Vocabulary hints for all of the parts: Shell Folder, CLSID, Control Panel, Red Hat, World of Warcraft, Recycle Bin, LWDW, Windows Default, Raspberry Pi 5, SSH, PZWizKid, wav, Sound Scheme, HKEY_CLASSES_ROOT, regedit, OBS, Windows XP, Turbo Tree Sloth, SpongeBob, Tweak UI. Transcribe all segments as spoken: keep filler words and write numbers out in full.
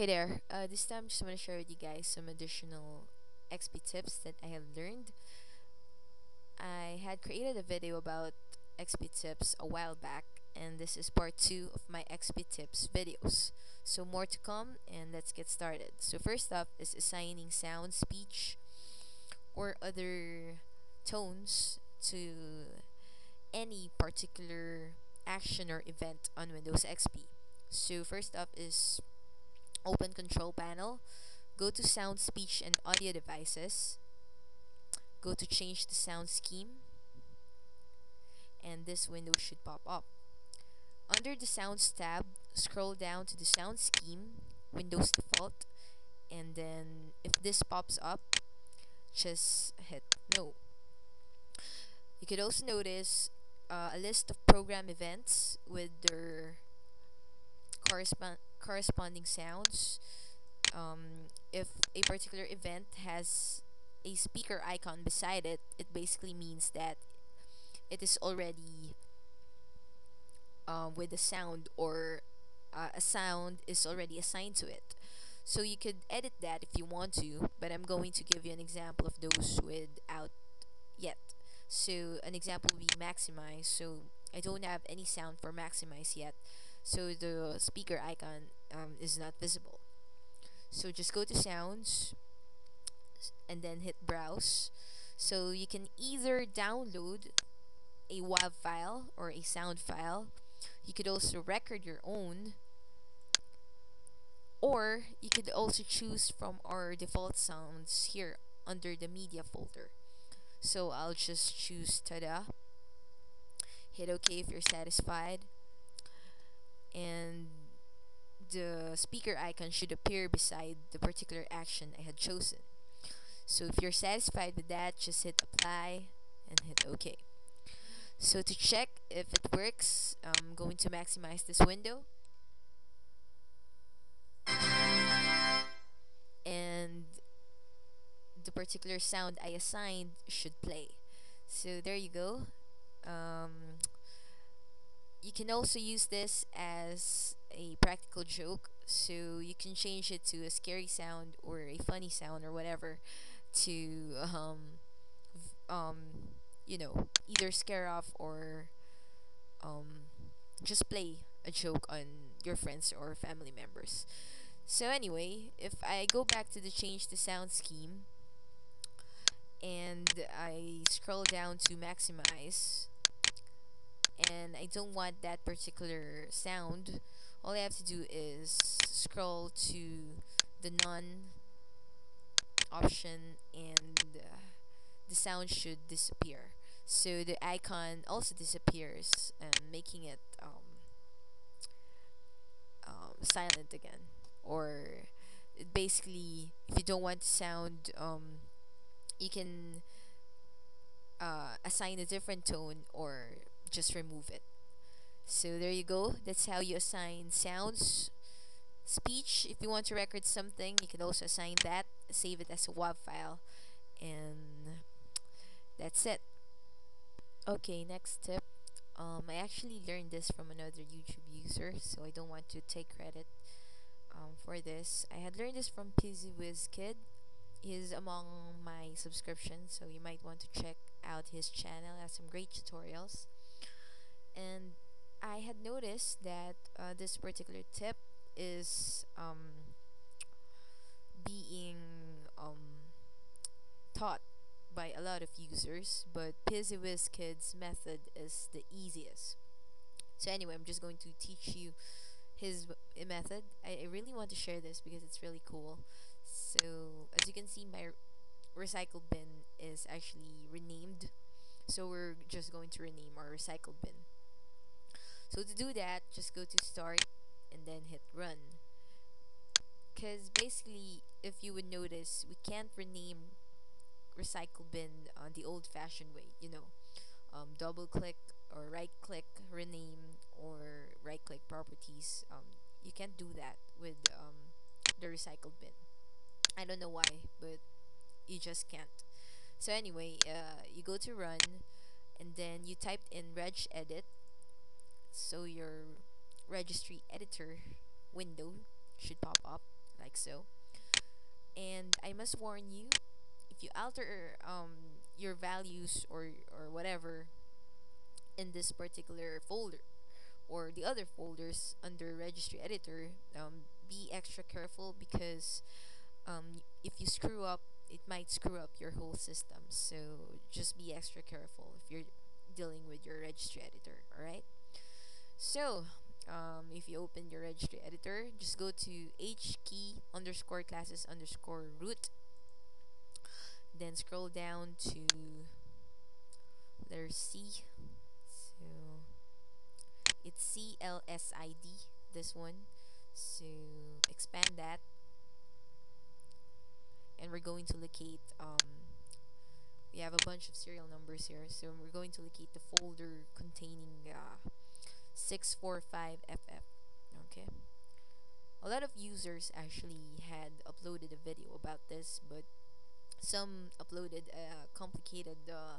Hey there, uh, this time just want to share with you guys some additional X P tips that I have learned. I had created a video about X P tips a while back, and this is part two of my X P tips videos. So more to come, and let's get started. So first up is assigning sound, speech, or other tones to any particular action or event on Windows X P. So first up is open Control Panel, go to Sound, Speech, and Audio Devices, go to Change the Sound Scheme, and this window should pop up. Under the Sounds tab, scroll down to the Sound Scheme, Windows Default, and then if this pops up, just hit No. You could also notice uh, a list of program events with their correspond corresponding sounds. Um, if a particular event has a speaker icon beside it, it basically means that it is already uh, with a sound, or uh, a sound is already assigned to it. So you could edit that if you want to, but I'm going to give you an example of those without yet. So an example would be maximize. So I don't have any sound for maximize yet, so the speaker icon um, is not visible. So just go to Sounds and then hit Browse. So you can either download a W A V file or a sound file. You could also record your own, or you could also choose from our default sounds here under the media folder. So I'll just choose Tada, hit OK if you're satisfied, and the speaker icon should appear beside the particular action I had chosen. So if you're satisfied with that, just hit Apply and hit OK. So to check if it works, I'm going to maximize this window, and the particular sound I assigned should play. So there you go. um, You can also use this as a practical joke, so you can change it to a scary sound or a funny sound or whatever to, um, um, you know, either scare off or um, just play a joke on your friends or family members. So anyway, if I go back to the Change the Sound Scheme and I scroll down to maximize, and I don't want that particular sound, all I have to do is scroll to the none option, and uh, the sound should disappear. So the icon also disappears, and making it um, um, silent again, or it basically, if you don't want sound, um, you can uh, assign a different tone or just remove it. So there you go. That's how you assign sounds. Speech, if you want to record something, you can also assign that, save it as a W A V file, and that's it. Okay, next tip. um, I actually learned this from another YouTube user, so I don't want to take credit um, for this. I had learned this from PZWizKid. He is among my subscriptions, so you might want to check out his channel. It has some great tutorials. And I had noticed that uh, this particular tip is um, being um, taught by a lot of users, but PZWizKid's method is the easiest. So anyway, I'm just going to teach you his w method. I, I really want to share this because it's really cool. So as you can see, my Recycle Bin is actually renamed, so we're just going to rename our Recycle Bin. So to do that, just go to Start and then hit Run, because basically, if you would notice, we can't rename Recycle Bin uh, the old-fashioned way, you know, um, double click or right click rename or right click properties. Um, you can't do that with um, the Recycle Bin. I don't know why, but you just can't. So anyway, uh, you go to Run and then you type in regedit. So your registry editor window should pop up like so. And I must warn you, if you alter um your values or or whatever in this particular folder or the other folders under registry editor, um be extra careful, because um if you screw up, it might screw up your whole system. So just be extra careful if you're dealing with your registry editor. Alright, so um, if you open your registry editor, just go to H key underscore classes underscore root, then scroll down to letter C, so it's C L S I D, this one, so expand that, and we're going to locate, um, we have a bunch of serial numbers here, so we're going to locate the folder containing uh, six four five F F. Okay, a lot of users actually had uploaded a video about this, but some uploaded uh, complicated uh,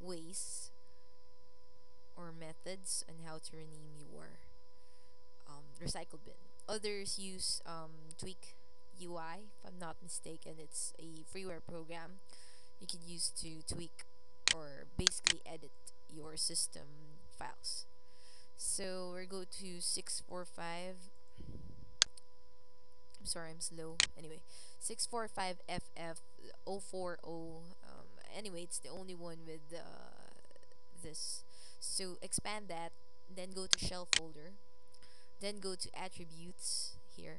ways or methods on how to rename your um, recycle bin. Others use um, Tweak U I, if I'm not mistaken. It's a freeware program you can use to tweak or basically edit your system files. So we're going to six four five, I'm sorry, I'm slow, anyway, six four five F F zero four zero, um, anyway, it's the only one with uh, this, so expand that, then go to Shell Folder, then go to Attributes here,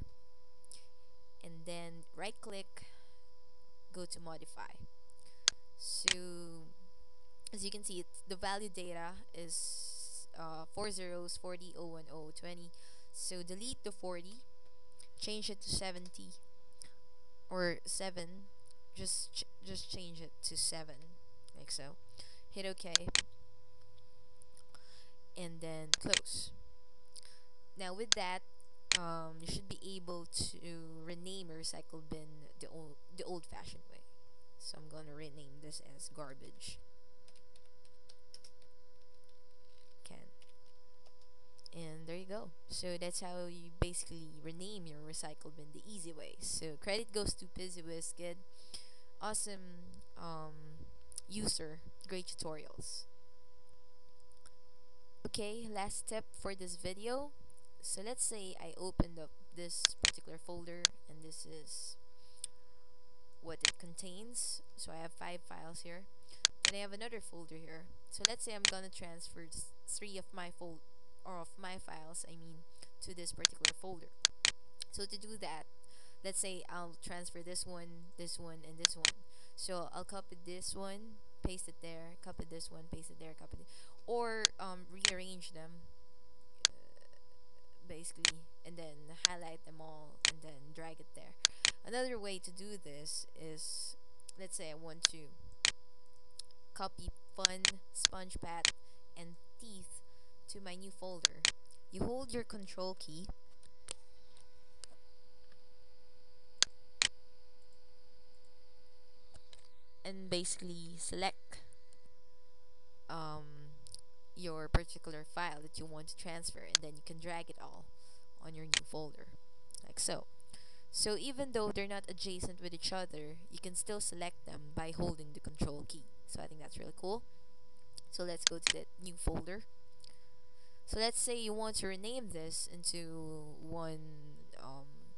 and then right click, go to Modify. So as you can see, it's the value data is uh, four zeros, forty, oh ten, twenty, so delete the forty, change it to seventy or seven, just ch just change it to seven like so, hit OK, and then close. Now with that, um, you should be able to rename your recycle bin the old the old-fashioned way. So I'm gonna rename this as garbage can. And there you go. So that's how you basically rename your recycle bin the easy way. So credit goes to PZWizKid, awesome um, user, great tutorials. Okay, last step for this video. So let's say I opened up this particular folder, and this is what it contains. So I have five files here, and I have another folder here. So let's say I'm gonna transfer three of my fold or of my files, I mean, to this particular folder. So to do that, let's say I'll transfer this one, this one, and this one. So I'll copy this one, paste it there, copy this one, paste it there, copy it, or um, rearrange them uh, basically, and then highlight them all, and then drag it there. Another way to do this is, let's say I want to copy fun, SpongeBob, and teeth to my new folder. You hold your control key, and basically select um, your particular file that you want to transfer, and then you can drag it all on your new folder, like so. So even though they're not adjacent with each other, you can still select them by holding the control key. So I think that's really cool. So let's go to the new folder. So let's say you want to rename this into one um,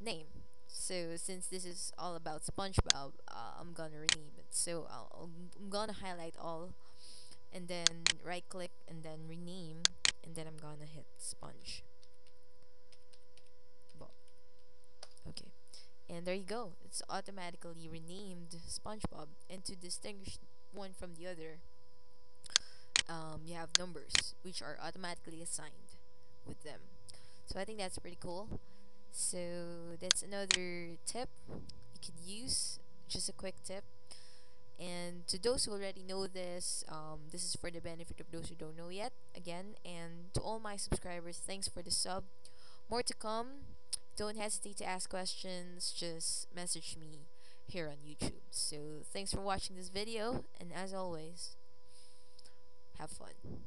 name. So since this is all about SpongeBob, uh, I'm gonna rename it. So I'll, I'm gonna highlight all, and then right click, and then rename, and then I'm gonna hit Sponge. Okay, and there you go. It's automatically renamed SpongeBob. And to distinguish one from the other, um, you have numbers which are automatically assigned with them. So I think that's pretty cool. So that's another tip you could use, just a quick tip. And to those who already know this, um, this is for the benefit of those who don't know yet, again. And to all my subscribers, thanks for the sub. More to come. Don't hesitate to ask questions, just message me here on YouTube. So thanks for watching this video, and as always, have fun.